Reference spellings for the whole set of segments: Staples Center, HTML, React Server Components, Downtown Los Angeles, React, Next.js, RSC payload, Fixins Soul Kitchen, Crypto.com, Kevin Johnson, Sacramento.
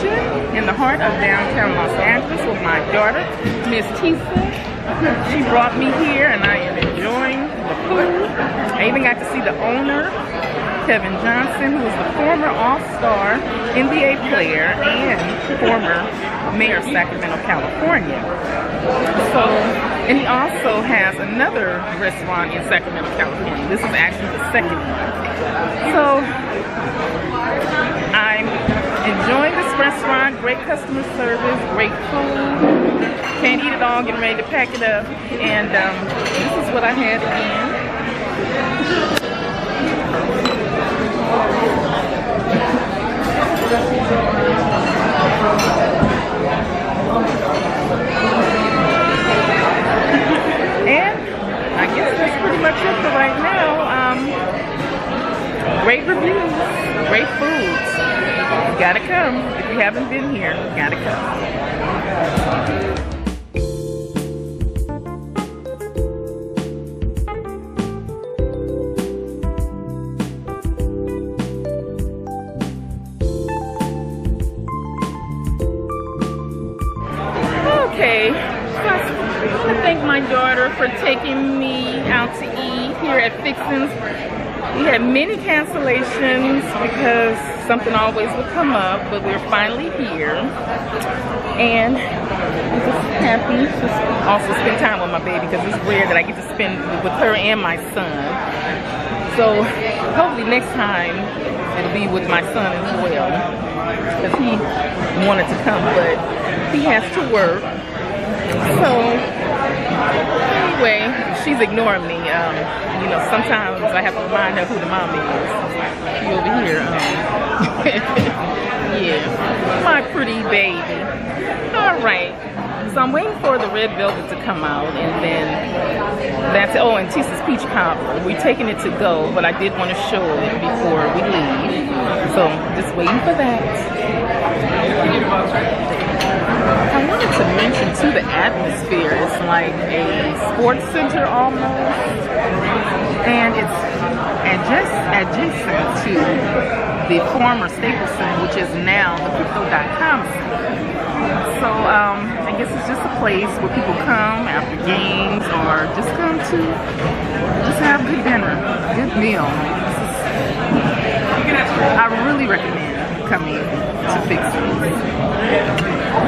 Kitchen in the heart of downtown Los Angeles with my daughter, Miss Tisa. She brought me here and I am enjoying the food. I even got to see the owner, Kevin Johnson, who is the former All-Star NBA player and former mayor of Sacramento, California. So, and he also has another restaurant in Sacramento, California. This is actually the second one. So, I'm enjoying this restaurant, great customer service, great food. Can't eat it all, getting ready to pack it up. And this is what I had again. And I guess that's pretty much it for right now. Great reviews, great foods. You gotta come. If you haven't been here, you gotta come. Okay, so I want to thank my daughter for taking me out to eat here at Fixins. We had many cancellations because something always would come up, but we're finally here. And I'm just happy to also spend time with my baby because it's rare that I get to spend with her and my son. So hopefully next time it'll be with my son as well, because he wanted to come, but he has to work. So anyway, she's ignoring me. You know, sometimes I have to remind her who the mom is. She over here. Yeah, my pretty baby. All right, so I'm waiting for the red velvet to come out, and then that's it. Oh, and Tisa's peach pop. We're taking it to go, but I did want to show it before we leave. So just waiting for that. I wanted to mention too, the atmosphere is like a sports center almost, and it's adjacent to the former Staples Center, which is now the Crypto.com. So I guess it's just a place where people come after games or just come to just have good dinner, good meal. I really recommend coming to Fixins.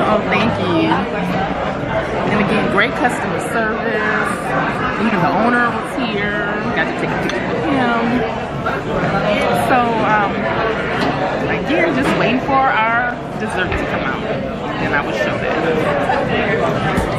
Oh, thank you. And again, great customer service. Even the owner was here. Got to take a picture with him. So, again, just waiting for our dessert to come out. And I will show that.